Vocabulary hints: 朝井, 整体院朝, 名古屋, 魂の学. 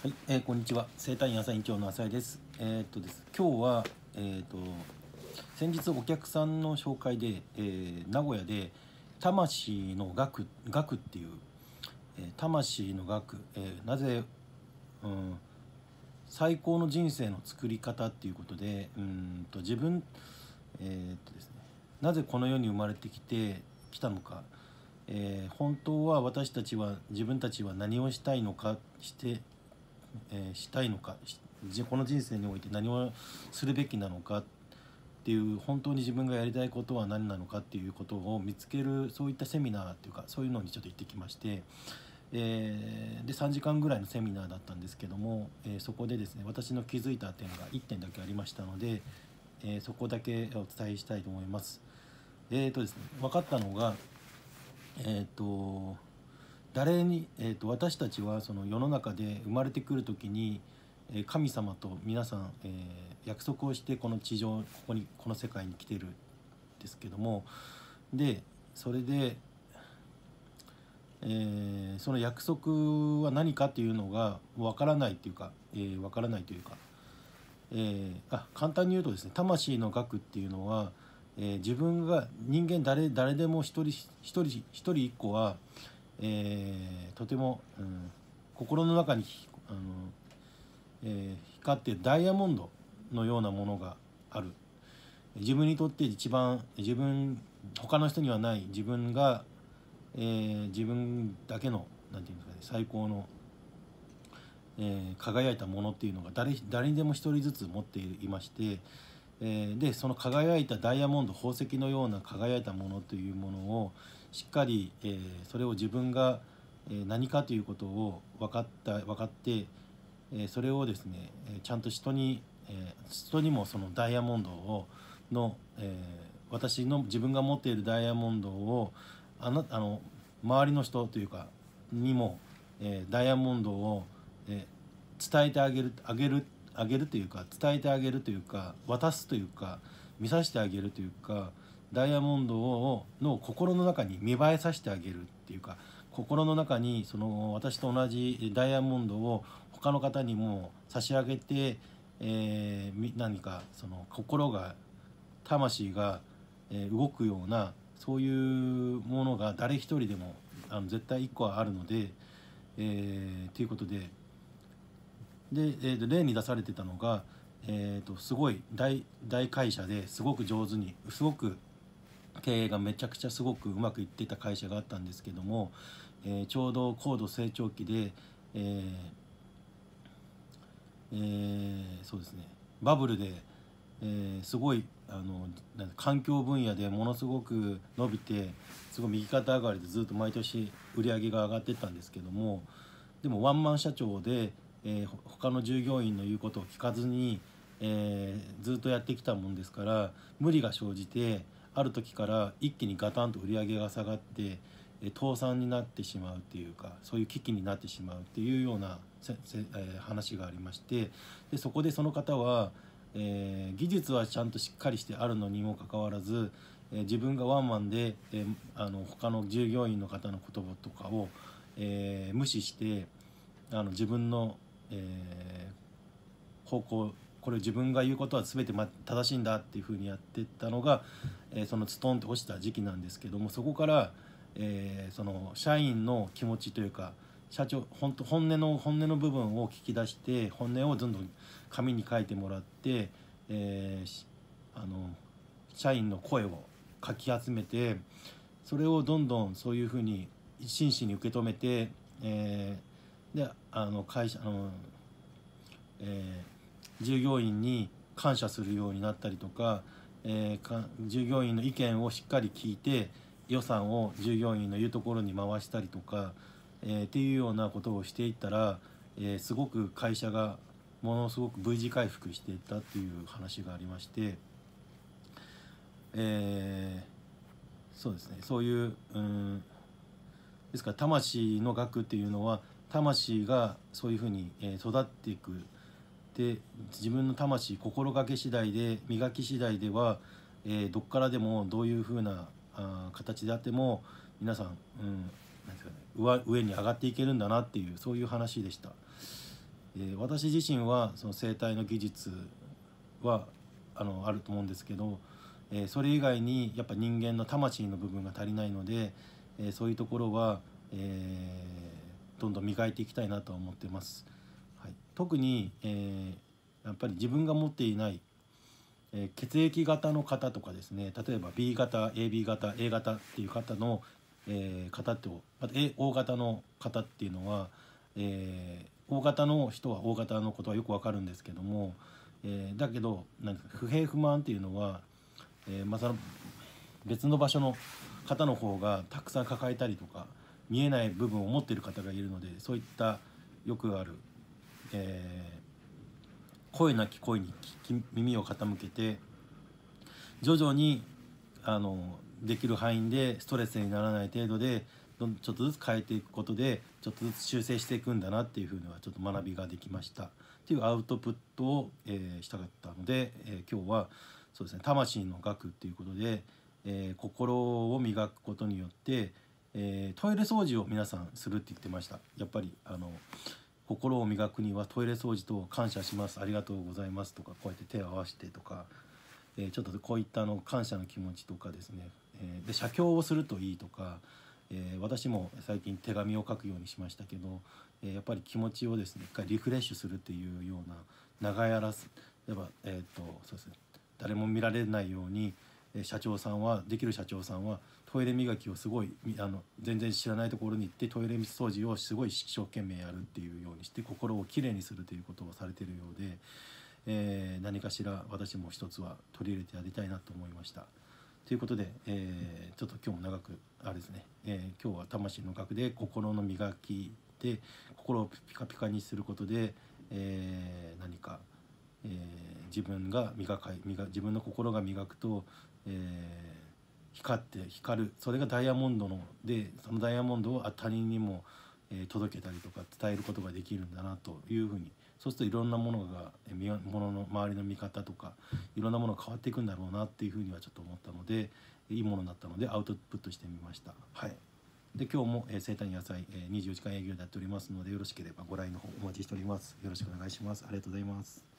はい、こんにちは。整体院朝院長の朝井です。今日は先日お客さんの紹介で、名古屋で魂の学っていう、魂の学、なぜ、最高の人生の作り方っていうことで、自分、ですね、なぜこの世に生まれてきたのか。本当は私たちは自分たちは何をしたいのかこの人生において何をするべきなのかっていう、本当に自分がやりたいことは何なのかっていうことを見つける、そういったセミナーっていうか、そういうのにちょっと行ってきまして、で3時間ぐらいのセミナーだったんですけども、そこでですね、私の気づいた点が1点だけありましたので、そこだけお伝えしたいと思います。ですね、分かったのが、私たちはその世の中で生まれてくる時に神様と皆さん、約束をしてこの地上、この世界に来てるんですけども、でそれで、その約束は何かっていうのがわからないというか、簡単に言うとですね、魂の学っていうのは、自分が人間誰でも一人一個は、とても、心の中に光っているダイヤモンドのようなものがある。自分にとって一番他の人にはない、自分が、自分だけのなんていうんですかね、最高の、輝いたものっていうのが誰にでも一人ずつ持っていまして。でその輝いたダイヤモンド、宝石のような輝いたものというものをしっかり、それを自分が何かということを分かって、それをですね、ちゃんと人にもそのダイヤモンドの、私の自分が持っているダイヤモンドを周りの人というかにも、ダイヤモンドを、伝えてあげるというか、伝えてあげるというか、渡すというか、見させてあげるというか、ダイヤモンドの心の中に芽生えさせてあげるっていうか、心の中にその私と同じダイヤモンドを他の方にも差し上げて、何かその魂が動くような、そういうものが誰一人でも絶対一個はあるので、ということで。で例に出されてたのが、すごい大会社で、すごく上手に、すごく経営がめちゃくちゃすごくうまくいってた会社があったんですけども、ちょうど高度成長期で、そうですね、バブルで、すごい環境分野でものすごく伸びて、すごい右肩上がりでずっと毎年売り上げが上がってったんですけども、でもワンマン社長で。他の従業員の言うことを聞かずに、ずっとやってきたもんですから、無理が生じて、ある時から一気にガタンと売り上げが下がって、倒産になってしまうっていうか、そういう危機になってしまうっていうような話がありまして、でそこでその方は、技術はちゃんとしっかりしてあるのにもかかわらず、自分がワンマンで、他の従業員の方の言葉とかを、無視して、自分の方向、これ自分が言うことは全て正しいんだっていうふうにやってったのが、そのツトンって落ちた時期なんですけども、そこから、その社員の気持ちというか、社長本音の部分を聞き出して、本音をどんどん紙に書いてもらって、社員の声をかき集めて、それをどんどんそういうふうに真摯に受け止めて、で従業員に感謝するようになったりとか、従業員の意見をしっかり聞いて、予算を従業員の言うところに回したりとか、っていうようなことをしていったら、すごく会社がものすごく V 字回復していったっていう話がありまして、そうですね、そういう、ですから魂の学っていうのは、魂がそういうふうに育っていく。で自分の魂、心がけ次第で、磨き次第では、どっからでもどういうふうな形であっても皆さん、なんですかね、上に上がっていけるんだなっていう、そういう話でした。私自身はその生態の技術はあると思うんですけど、それ以外にやっぱ人間の魂の部分が足りないので、そういうところはどんどん磨いていきたいなと思ってます。はい、特に、やっぱり自分が持っていない、血液型の方とかですね、例えば B 型 AB 型 A 型っていう方の、方とあと O 型の方っていうのは、O 型の人は O 型のことはよくわかるんですけども、だけどなんか不平不満っていうのは、また別の場所の方の方がたくさん抱えたりとか。見えない部分を持っている方がいるので、そういったよくある、声なき声に耳を傾けて徐々にできる範囲でストレスにならない程度でちょっとずつ変えていくことでちょっとずつ修正していくんだなっていうふうにはちょっと学びができましたっていうアウトプットを、したかったので、今日はそうですね、魂の学っていうことで、心を磨くことによってトイレ掃除を皆さんするって言ってました。やっぱり心を磨くにはトイレ掃除と感謝します、ありがとうございますとか、こうやって手を合わせてとか、ちょっとこういった感謝の気持ちとかですね、で写経をするといいとか、私も最近手紙を書くようにしましたけど、やっぱり気持ちをですね一回リフレッシュするっていうような長やらす、やっぱそうですね、誰も見られないように。社長さんはできる社長さんはトイレ磨きをすごい全然知らないところに行ってトイレ掃除をすごい一生懸命やるっていうようにして心をきれいにするということをされているようで、何かしら私も一つは取り入れてやりたいなと思いました。ということで、ちょっと今日も長くあれですね、今日は魂の学で心の磨きで心をピカピカにすることで、何か、自分の心が磨くと光る、それがダイヤモンドでそのダイヤモンドを他人にも届けたりとか伝えることができるんだなというふうに、そうするといろんなものの周りの見方とかいろんなものが変わっていくんだろうなっていうふうにはちょっと思ったので、いいものになったのでアウトプットしてみました。はい、で今日も生態に野菜24時間営業でやっておりますので、よろしければご来園の方お待ちしております。よろしくお願いします。ありがとうございます。